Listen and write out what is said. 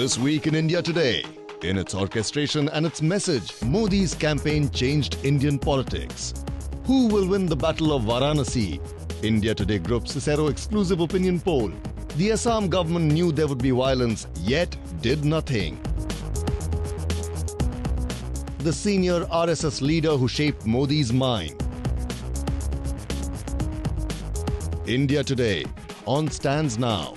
This week in India Today. In its orchestration and its message, Modi's campaign changed Indian politics. Who will win the Battle of Varanasi? India Today Group Cicero exclusive opinion poll. The Assam government knew there would be violence, yet did nothing. The senior RSS leader who shaped Modi's mind. India Today, on stands now.